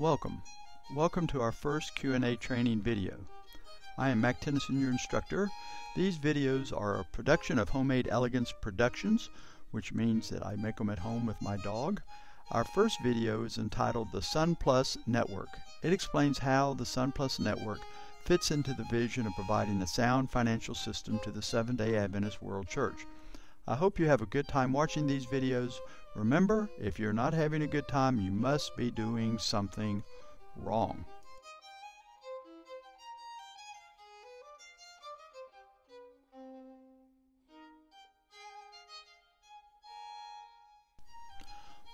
Welcome to our first Q&A training video. I am Mack Tennyson, your instructor. These videos are a production of Homemade Elegance Productions, which means that I make them at home with my dog. Our first video is entitled The SunPlus Network. It explains how the SunPlus Network fits into the vision of providing a sound financial system to the Seventh-Day Adventist World Church. I hope you have a good time watching these videos. Remember, if you're not having a good time, you must be doing something wrong.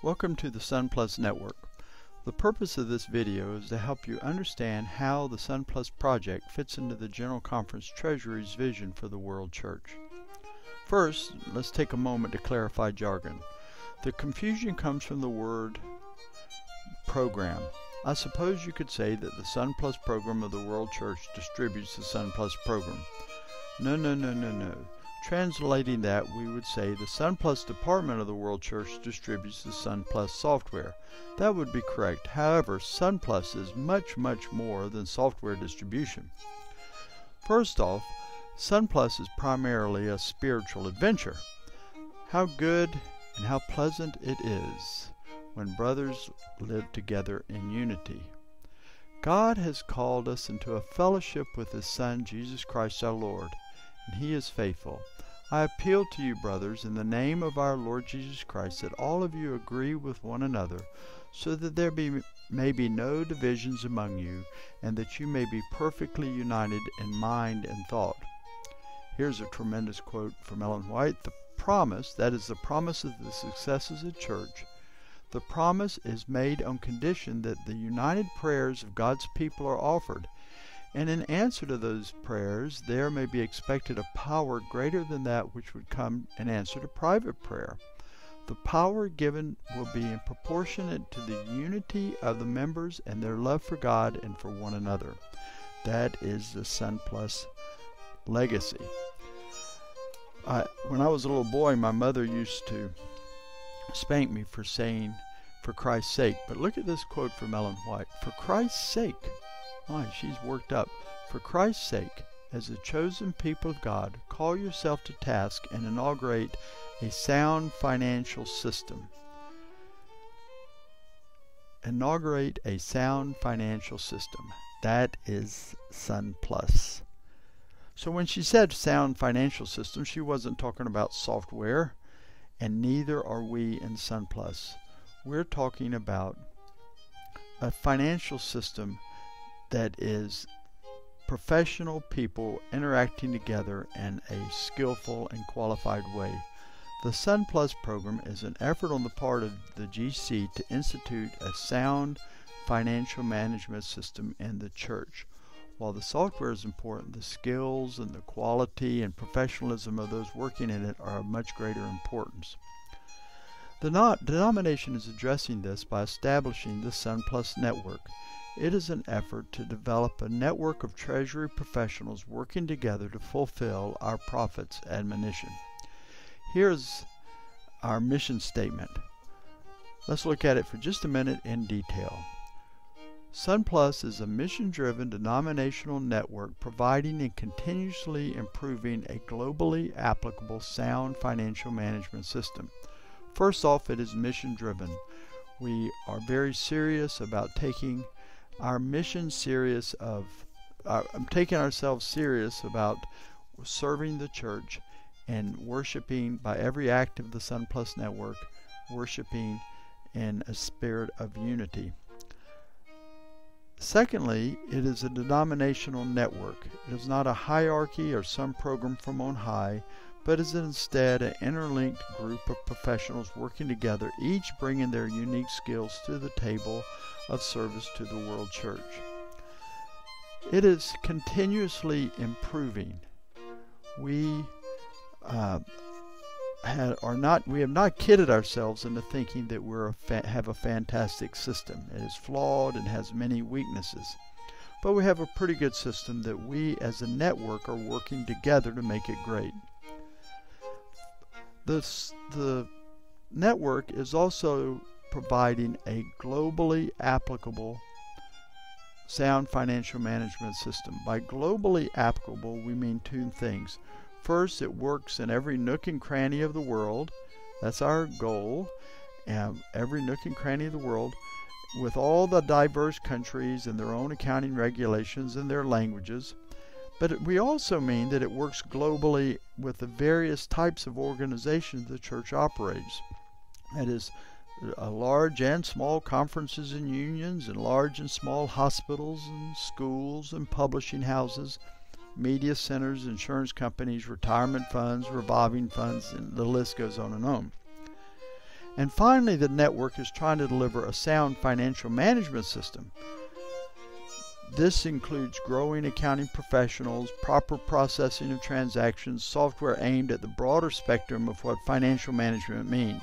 Welcome to the SunPlus Network. The purpose of this video is to help you understand how the SunPlus Project fits into the General Conference Treasury's vision for the World Church. First, let's take a moment to clarify jargon. The confusion comes from the word program. I suppose you could say that the SunPlus program of the World Church distributes the SunPlus program. No. Translating that, we would say the SunPlus department of the World Church distributes the SunPlus software. That would be correct. However, SunPlus is much more than software distribution. First off, SunPlus is primarily a spiritual adventure. How good and how pleasant it is when brothers live together in unity. God has called us into a fellowship with His Son, Jesus Christ our Lord, and He is faithful. I appeal to you, brothers, in the name of our Lord Jesus Christ, that all of you agree with one another, so that there may be no divisions among you, and that you may be perfectly united in mind and thought. Here's a tremendous quote from Ellen White. The promise, that is the promise of the successes of church, the promise is made on condition that the united prayers of God's people are offered, and in answer to those prayers there may be expected a power greater than that which would come in answer to private prayer. The power given will be in proportionate to the unity of the members and their love for God and for one another. That is the SunPlus Legacy. When I was a little boy, my mother used to spank me for saying, "For Christ's sake." But look at this quote from Ellen White. "For Christ's sake." My, she's worked up. "For Christ's sake, as the chosen people of God, call yourself to task and inaugurate a sound financial system." Inaugurate a sound financial system. That is SunPlus. So when she said sound financial system, she wasn't talking about software, and neither are we in SunPlus. We're talking about a financial system that is professional people interacting together in a skillful and qualified way. The SunPlus program is an effort on the part of the GC to institute a sound financial management system in the church. While the software is important, the skills and the quality and professionalism of those working in it are of much greater importance. The denomination is addressing this by establishing the SunPlus Network. It is an effort to develop a network of treasury professionals working together to fulfill our prophet's admonition. Here's our mission statement. Let's look at it for just a minute in detail. SunPlus is a mission-driven denominational network providing and continuously improving a globally applicable sound financial management system. First off, it is mission-driven. We are very serious about taking our mission serious of taking ourselves serious about serving the church and worshiping by every act of the SunPlus Network, worshiping in a spirit of unity. Secondly, it is a denominational network. It is not a hierarchy or some program from on high, but is instead an interlinked group of professionals working together, each bringing their unique skills to the table of service to the World Church. It is continuously improving. We have not kidded ourselves into thinking that we have a fantastic system. It is flawed and has many weaknesses, but we have a pretty good system that we as a network are working together to make it great. The network is also providing a globally applicable sound financial management system. By globally applicable, we mean two things. First, it works in every nook and cranny of the world. That's our goal. Every nook and cranny of the world, with all the diverse countries and their own accounting regulations and their languages. But we also mean that it works globally with the various types of organizations the church operates. That is, large and small conferences and unions, and large and small hospitals and schools and publishing houses, media centers, insurance companies, retirement funds, revolving funds, and the list goes on and on. And finally, the network is trying to deliver a sound financial management system. This includes growing accounting professionals, proper processing of transactions, software aimed at the broader spectrum of what financial management means.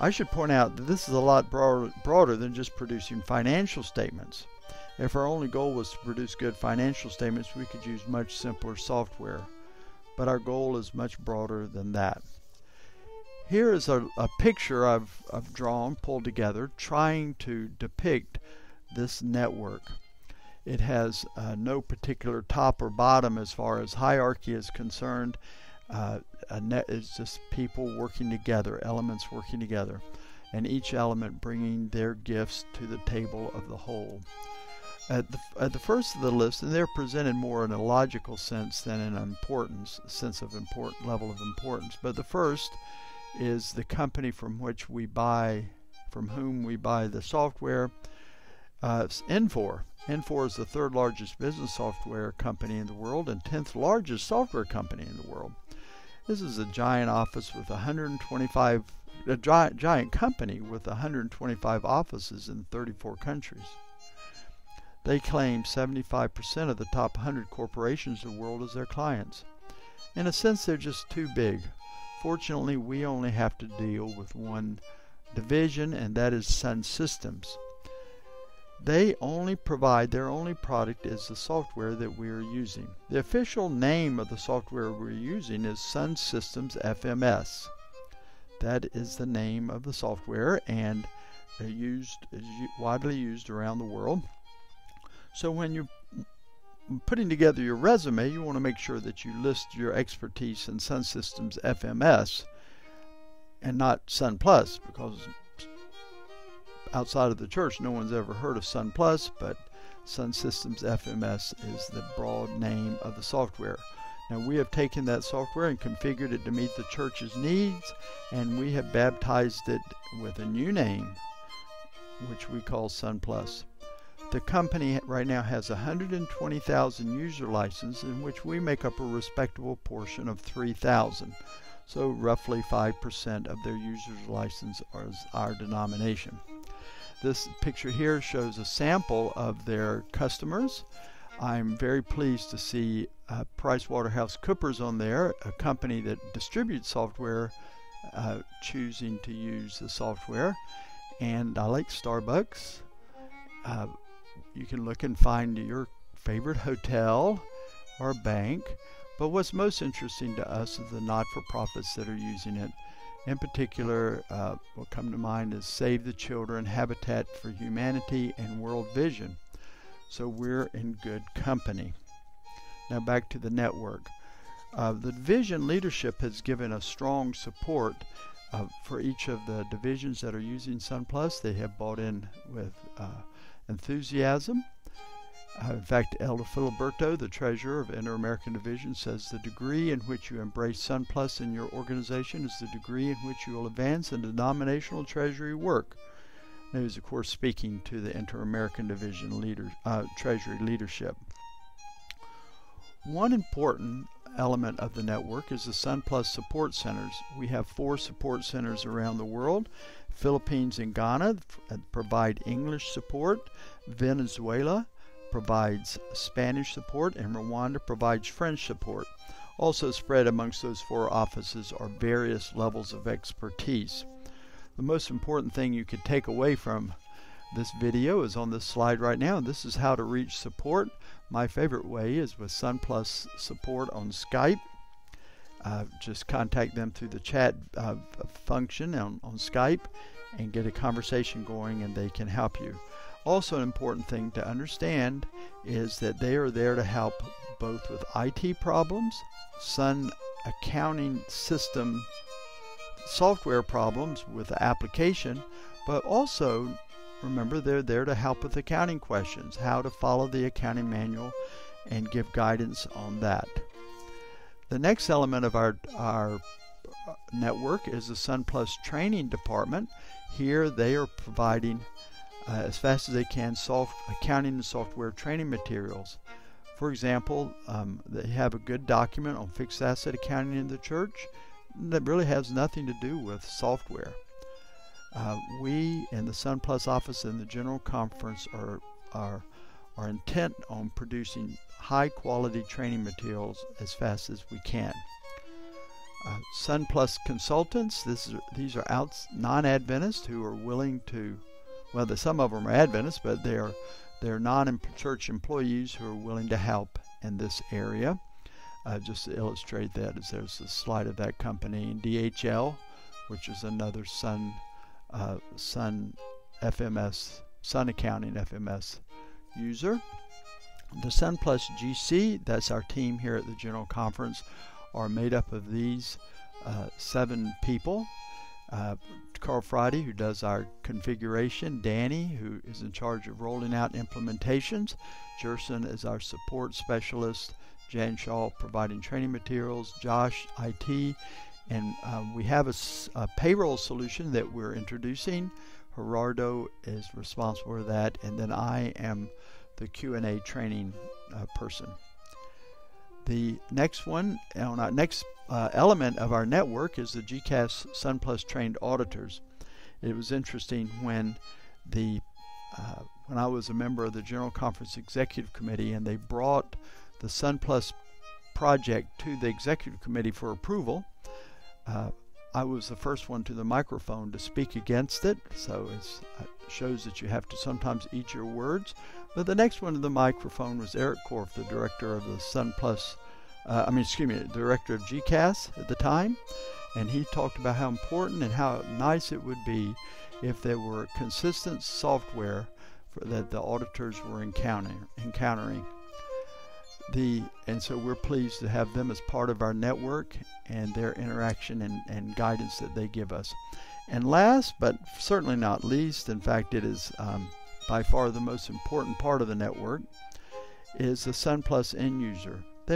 I should point out that this is a lot broader than just producing financial statements. If our only goal was to produce good financial statements, we could use much simpler software. But our goal is much broader than that. Here is a picture I've drawn, pulled together, trying to depict this network. It has no particular top or bottom as far as hierarchy is concerned. It's just people working together, elements working together, and each element bringing their gifts to the table of the whole. At the first of the list, and they're presented more in a logical sense than in an importance, sense of important level of importance. But the first is the company from whom we buy the software. It's Infor. Infor is the third largest business software company in the world and 10th largest software company in the world. This is a giant office with a giant company with 125 offices in 34 countries. They claim 75% of the top 100 corporations in the world as their clients. In a sense, they're just too big. Fortunately, we only have to deal with one division, and that is Sun Systems. Their only product is the software that we are using. The official name of the software we're using is Sun Systems FMS. That is the name of the software, and is widely used around the world. So when you're putting together your resume, you want to make sure that you list your expertise in Sun Systems FMS and not SunPlus, because outside of the church, no one's ever heard of SunPlus, but Sun Systems FMS is the broad name of the software. Now, we have taken that software and configured it to meet the church's needs, and we have baptized it with a new name, which we call SunPlus. The company right now has 120,000 user licenses, in which we make up a respectable portion of 3,000. So roughly 5% of their users' license is our denomination. This picture here shows a sample of their customers. I'm very pleased to see PricewaterhouseCoopers on there, a company that distributes software, choosing to use the software. And I like Starbucks. You can look and find your favorite hotel or bank. But what's most interesting to us is the not-for-profits that are using it. In particular, what come to mind is Save the Children, Habitat for Humanity, and World Vision. So we're in good company. Now back to the network. The division leadership has given a strong support for each of the divisions that are using SunPlus. They have bought in with enthusiasm. In fact, Elder Filiberto, the treasurer of Inter American Division, says the degree in which you embrace SunPlus in your organization is the degree in which you will advance in denominational treasury work. And he was, of course, speaking to the Inter American Division treasury leadership. One important element of the network is the SunPlus support centers. We have 4 support centers around the world. Philippines and Ghana provide English support. Venezuela provides Spanish support, and Rwanda provides French support. Also spread amongst those 4 offices are various levels of expertise. The most important thing you could take away from this video is on this slide right now. This is how to reach support. My favorite way is with SunPlus support on Skype. Just contact them through the chat function on Skype and get a conversation going, and they can help you. Also an important thing to understand is that they are there to help both with IT problems, Sun accounting system software problems with the application, but also remember they're there to help with accounting questions, how to follow the accounting manual and give guidance on that. The next element of our network is the SunPlus training department. Here they are providing as fast as they can accounting and software training materials. For example, they have a good document on fixed asset accounting in the church that really has nothing to do with software. We in the SunPlus office and the General Conference are intent on producing high quality training materials as fast as we can. SunPlus consultants, these are non-Adventists who are willing to, well, some of them are Adventists, but they're non-church employees who are willing to help in this area. Just to illustrate that, as there's a slide of that company, and DHL, which is another Sun Accounting FMS user. The SunPlus GC, that's our team here at the General Conference, are made up of these 7 people. Carl Friday, who does our configuration, Danny, who is in charge of rolling out implementations, Jerson is our support specialist, Jan Shaw providing training materials, Josh IT, and we have a payroll solution that we're introducing. Gerardo is responsible for that, and then I am the Q&A training person. The next one, on our next element of our network is the GCAS SunPlus trained auditors. It was interesting when I was a member of the General Conference Executive Committee, and they brought the SunPlus Project to the Executive Committee for approval. I was the first one to the microphone to speak against it, so it shows that you have to sometimes eat your words. But the next one to the microphone was Eric Korf, the director of the SunPlus, director of GCAS at the time, and he talked about how important and how nice it would be if there were consistent software that the auditors were encountering. And so we're pleased to have them as part of our network and their interaction and guidance that they give us. And last, but certainly not least, in fact it is by far the most important part of the network, is the SunPlus end user. They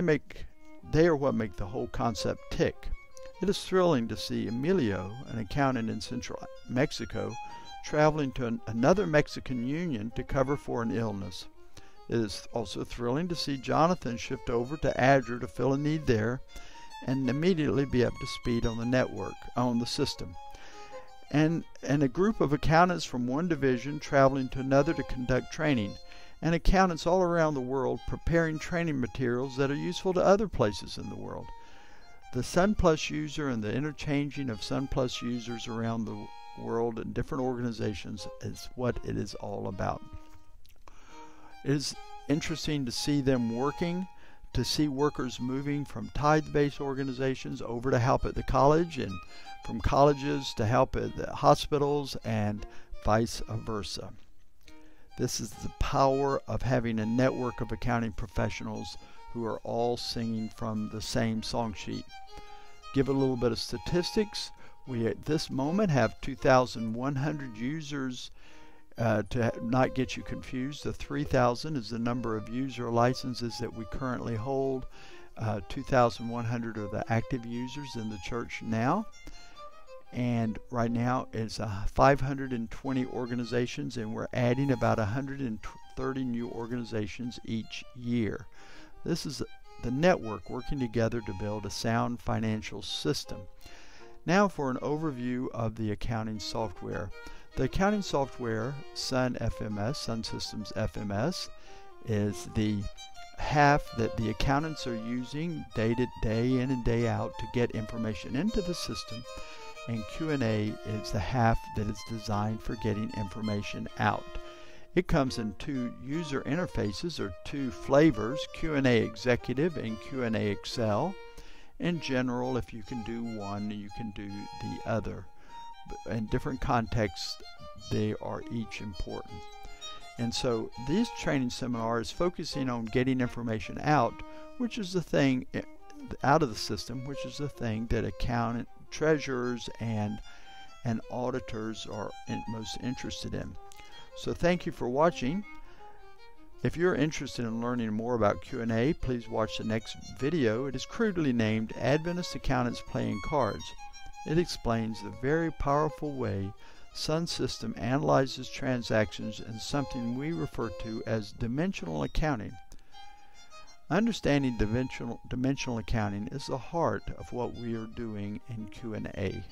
are what make the whole concept tick. It is thrilling to see Emilio, an accountant in Central Mexico, traveling to another Mexican union to cover for an illness. It is also thrilling to see Jonathan shift over to Azure to fill a need there and immediately be up to speed on the network, on the system. And a group of accountants from one division traveling to another to conduct training, and accountants all around the world preparing training materials that are useful to other places in the world. The SunPlus user and the interchanging of SunPlus users around the world in different organizations is what it is all about. It is interesting to see them working, to see workers moving from tithe-based organizations over to help at the college, and from colleges to help at the hospitals, and vice versa. This is the power of having a network of accounting professionals who are all singing from the same song sheet. Give a little bit of statistics. We at this moment have 2,100 users. To not get you confused, the 3,000 is the number of user licenses that we currently hold. 2,100 are the active users in the church now. And right now it's 520 organizations, and we're adding about 130 new organizations each year. This is the network working together to build a sound financial system. Now for an overview of the accounting software. The accounting software, Sun FMS, Sun Systems FMS, is the half that the accountants are using day in and day out to get information into the system, and Q&A is the half that is designed for getting information out. It comes in 2 user interfaces, or 2 flavors, Q&A Executive and Q&A Excel. In general, if you can do one, you can do the other. In different contexts, they are each important. And so this training seminar is focusing on getting information out, which is the thing out of the system, which is the thing that accountant, treasurers, and auditors are most interested in. So thank you for watching. If you're interested in learning more about Q&A, please watch the next video. It is crudely named Adventist Accountants Playing Cards. It explains the very powerful way Sun System analyzes transactions in something we refer to as dimensional accounting. Understanding dimensional accounting is the heart of what we are doing in Q&A.